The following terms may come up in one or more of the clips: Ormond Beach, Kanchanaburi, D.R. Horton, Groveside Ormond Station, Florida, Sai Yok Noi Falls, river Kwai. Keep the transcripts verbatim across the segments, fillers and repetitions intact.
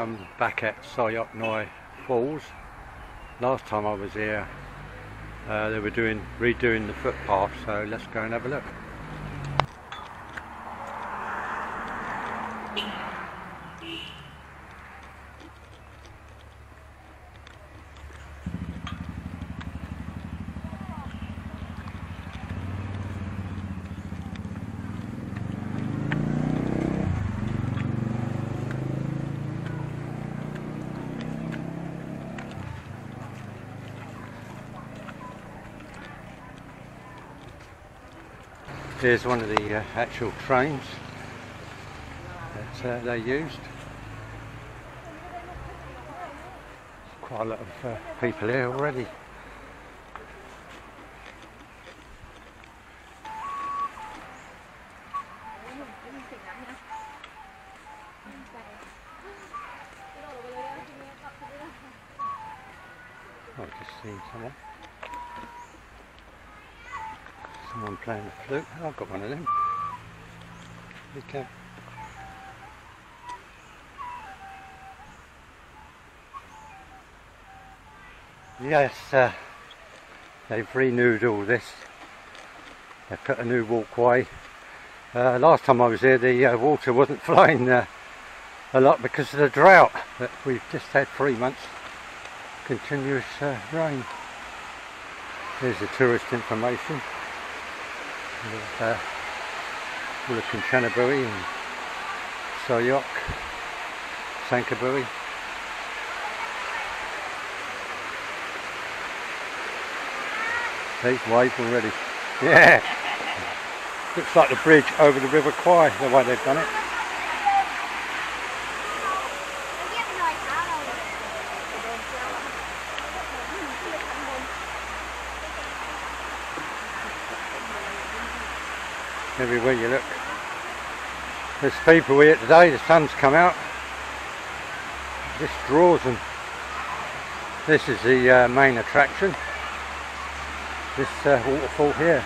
um, back at Sai Yok Noi Falls. Last time I was here, uh, they were doing redoing the footpath, so let's go and have a look. Here's one of the uh, actual trains that uh, they used. There's quite a lot of uh, people here already. I've just seen someone. Someone playing the flute. Oh, I've got one of them. You can. Yes, uh, they've renewed all this. They've put a new walkway. Uh, last time I was here, the uh, water wasn't flowing uh, a lot because of the drought that we've just had. Three months continuous uh, rain. Here's the tourist information. Uh, all of Kanchanaburi and Sai Yok, Kanchanaburi. They've waved already. Yeah! Looks like the bridge over the river Kwai, the way they've done it. Everywhere you look, there's people here today. The sun's come out, this draws them. This is the uh, main attraction, this uh, waterfall here.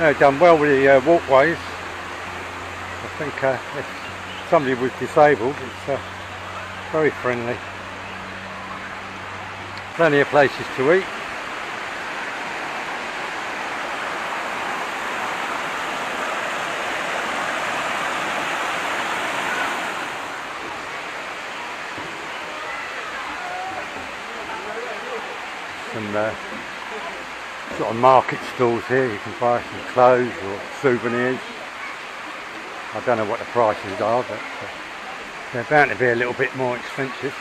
They've done well with the uh, walkways. I think uh, if somebody was disabled, it's uh, very friendly. Plenty of places to eat. Some uh, sort of market stalls here. You can buy some clothes or souvenirs. I don't know what the prices are, but they're bound to be a little bit more expensive.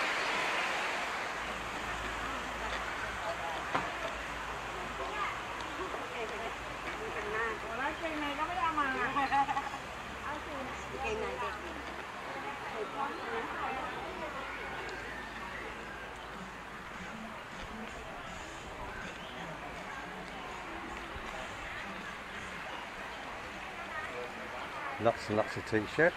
Lots and lots of t-shirts.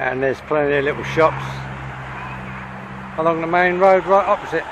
And there's plenty of little shops along the main road right opposite.